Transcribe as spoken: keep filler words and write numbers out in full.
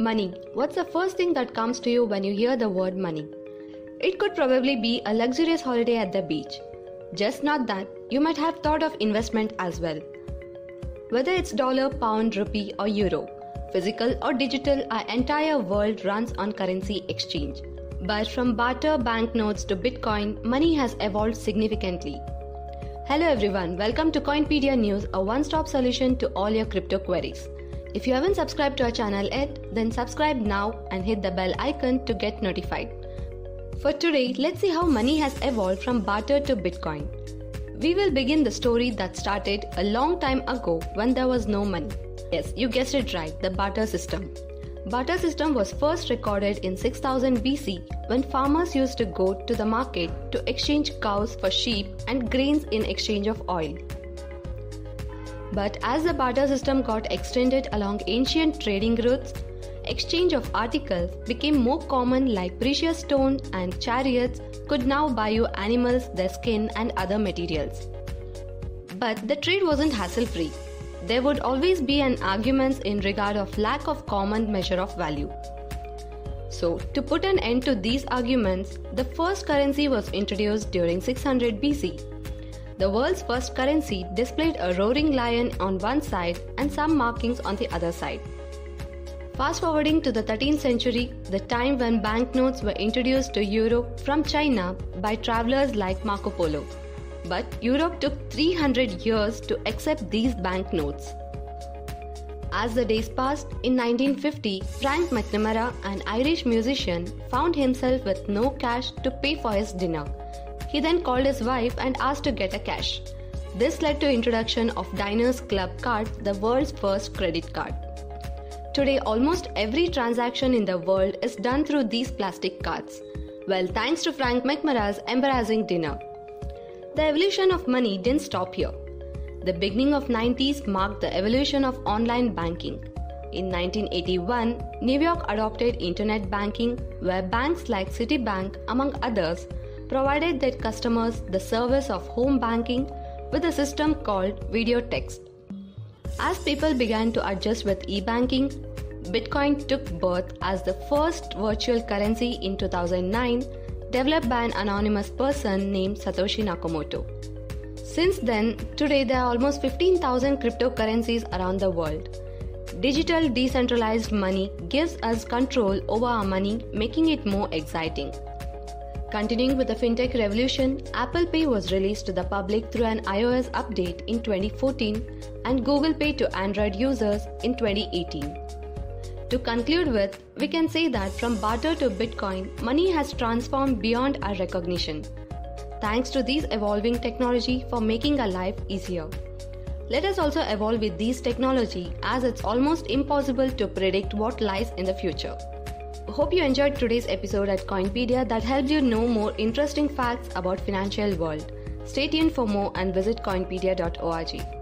Money. What's the first thing that comes to you when you hear the word money? It could probably be a luxurious holiday at the beach. Just not that, you might have thought of investment as well. Whether it's dollar, pound, rupee or euro, physical or digital, our entire world runs on currency exchange. But from barter banknotes to Bitcoin, money has evolved significantly. Hello everyone, welcome to CoinPedia News, a one-stop solution to all your crypto queries. If you haven't subscribed to our channel yet, then subscribe now and hit the bell icon to get notified. For today, let's see how money has evolved from barter to Bitcoin. We will begin the story that started a long time ago when there was no money. Yes, you guessed it right, the barter system. Barter system was first recorded in six thousand B C when farmers used to go to the market to exchange cows for sheep and grains in exchange of oil. But as the barter system got extended along ancient trading routes, exchange of articles became more common, like precious stones and chariots could now buy you animals, their skin and other materials. But the trade wasn't hassle-free. There would always be an argument in regard of lack of common measure of value. So, to put an end to these arguments, the first currency was introduced during six hundred B C. The world's first currency displayed a roaring lion on one side and some markings on the other side. Fast forwarding to the thirteenth century, the time when banknotes were introduced to Europe from China by travelers like Marco Polo. But Europe took three hundred years to accept these banknotes. As the days passed, in nineteen fifty, Frank McNamara, an Irish musician, found himself with no cash to pay for his dinner. He then called his wife and asked to get a cash. This led to introduction of Diners Club card, the world's first credit card. Today, almost every transaction in the world is done through these plastic cards. Well, thanks to Frank McNamara's embarrassing dinner. The evolution of money didn't stop here. The beginning of nineties marked the evolution of online banking. In nineteen eighty-one, New York adopted internet banking, where banks like Citibank, among others, provided their customers the service of home banking with a system called Videotex. As people began to adjust with e-banking, Bitcoin took birth as the first virtual currency in two thousand nine, developed by an anonymous person named Satoshi Nakamoto. Since then, today there are almost fifteen thousand cryptocurrencies around the world. Digital decentralized money gives us control over our money, making it more exciting. Continuing with the fintech revolution, Apple Pay was released to the public through an iOS update in twenty fourteen and Google Pay to Android users in twenty eighteen. To conclude with, we can say that from barter to Bitcoin, money has transformed beyond our recognition. Thanks to these evolving technology for making our life easier. Let us also evolve with these technology, as it's almost impossible to predict what lies in the future. Hope you enjoyed today's episode at CoinPedia that helped you know more interesting facts about financial world. Stay tuned for more and visit coinpedia dot org.